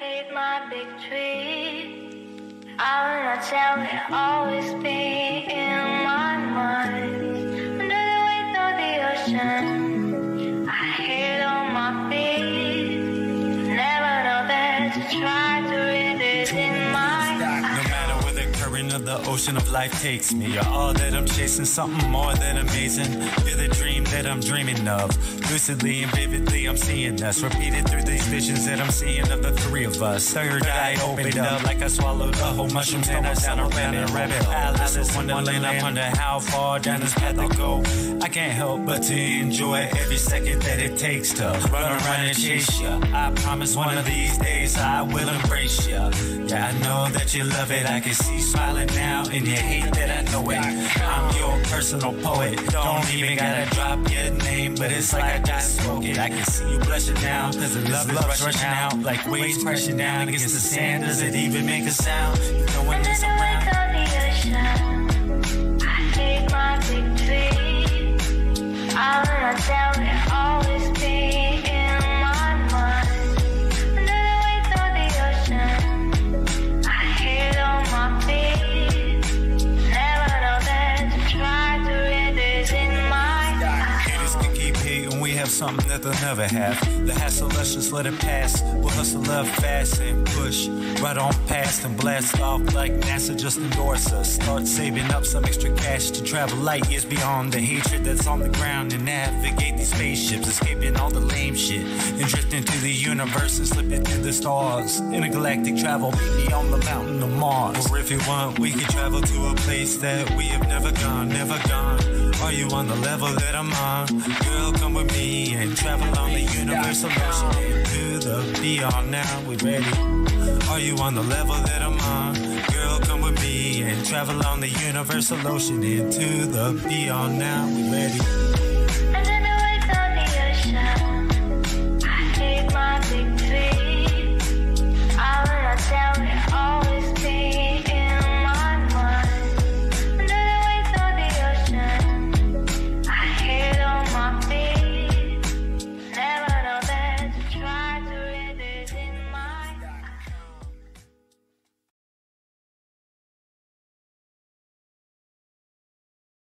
Hate my big dream. I'm not telling it always be in my mind. Under the weight of the ocean, I hate on my feet. Never know that to try to read it in my eyes. No matter where the current of the ocean of life takes me, you're all that I'm chasing, something more than amazing. You're the dream that I'm dreaming of. Lucidly and vividly I'm seeing us, repeated through these visions that I'm seeing of the three of us. Third eye opened up like I swallowed a whole mushroom. Then I down around a rabbit palace of Wonderland. I wonder how far down this path I go. I can't help but to enjoy every second that it takes to run around and chase ya. I promise one of these days I will embrace ya. Yeah, I know that you love it. I can see you smiling now and you hate that I know it. I'm your personal poet. Don't even gotta drop your name, but it's like I just smoke it. I can see you blushing now, cause the love is rushing out, like waves crashing down against the sand. Does it even make a sound? You know when it's around. I hate my big dream. I'm not down it always be in my mind. Under the weight of the ocean, I hate on my feet. Never know that to try to read this in my eyes. Haters can keep hating. We have something that they'll never have. The hassle, let's just let it pass. We'll hustle up fast and push right on past and blast off like NASA just endorsed us. Start saving up some extra cash to travel light years beyond the hatred that's on the ground and navigate these spaceships, escaping all the lame shit and drifting through the universe and slipping through the stars. Intergalactic travel, maybe on the mountain of Mars. Or if you want, we can travel to a place that we have never gone, never gone. Are you on the level that I'm on? Girl, come with me and travel on the universal ocean to the beyond. Now we ready. Are you on the level that I'm on? Girl, come with me and travel on the universal ocean into the beyond. Now we ready.